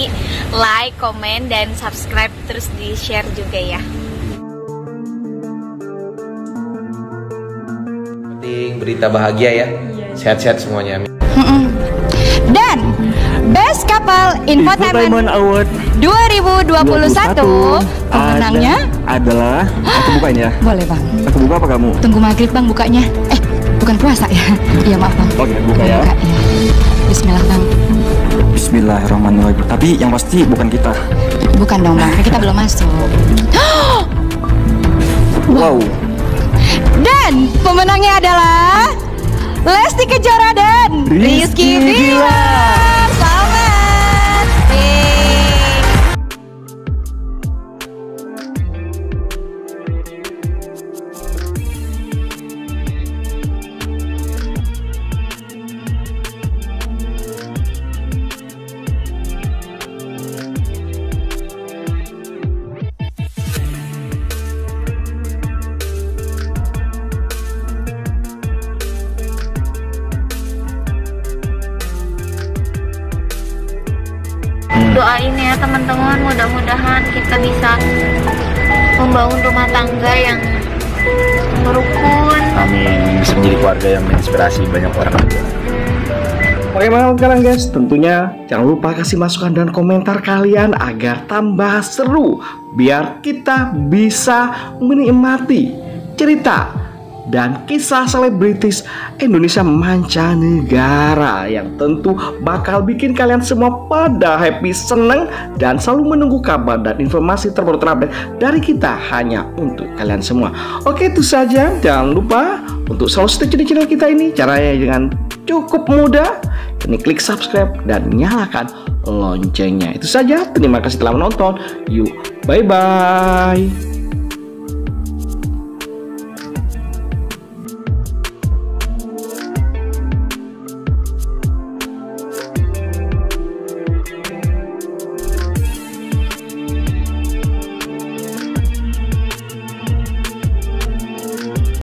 di like, komen, dan subscribe, terus di share juga ya. Penting berita bahagia ya, sehat-sehat semuanya. Dan Best Couple Info Diamond Award 2021 pemenangnya adalah, aku bukain ya. Boleh bang. Aku buka apa kamu? Tunggu maghrib bang bukanya. Bukan puasa ya? Iya maaf bang. Oke buka ya. Bismillah bang. Bismillahirrahmanirrahim. Tapi yang pasti bukan kita. Bukan dong bang, kita belum masuk. Wow. Dan pemenangnya adalah Lesti Kejora dan Rizky Billar. Selamat. Doain ya teman-teman, mudah-mudahan kita bisa membangun rumah tangga yang merukun. Amin, bisa menjadi keluarga yang menginspirasi banyak orang. Bagaimana sekarang guys? Tentunya jangan lupa kasih masukan dan komentar kalian agar tambah seru, biar kita bisa menikmati cerita dan kisah selebritis Indonesia mancanegara yang tentu bakal bikin kalian semua pada happy, seneng, dan selalu menunggu kabar dan informasi terbaru terupdate dari kita hanya untuk kalian semua. Oke, itu saja. Jangan lupa untuk selalu stay tune di channel kita ini. Caranya dengan cukup mudah, ini klik subscribe dan nyalakan loncengnya. Itu saja. Terima kasih telah menonton. Yuk, bye-bye.